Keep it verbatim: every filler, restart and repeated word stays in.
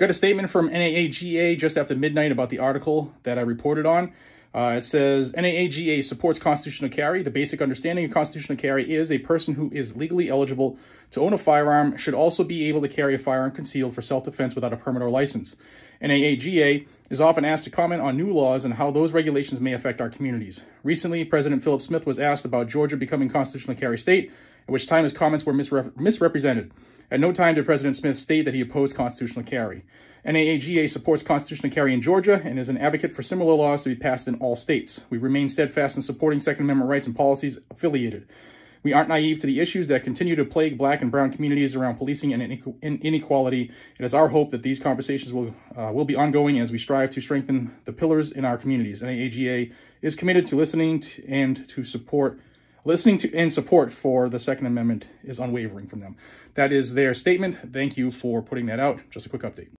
Got a statement from N A A G A just after midnight about the article that I reported on. Uh, it says, N A A G A supports constitutional carry. The basic understanding of constitutional carry is a person who is legally eligible to own a firearm should also be able to carry a firearm concealed for self-defense without a permit or license. N A A G A is often asked to comment on new laws and how those regulations may affect our communities. Recently, President Philip Smith was asked about Georgia becoming a constitutional carry state, at which time his comments were misrep misrepresented. At no time did President Smith state that he opposed constitutional carry. N A A G A supports constitutional carry in Georgia and is an advocate for similar laws to be passed in all states. We remain steadfast in supporting Second Amendment rights and policies affiliated. We aren't naive to the issues that continue to plague black and brown communities around policing and inequality. It is our hope that these conversations will, uh, will be ongoing as we strive to strengthen the pillars in our communities. N A A G A is committed to listening to and to support Listening to and support for the Second Amendment is unwavering from them. That is their statement. Thank you for putting that out. Just a quick update.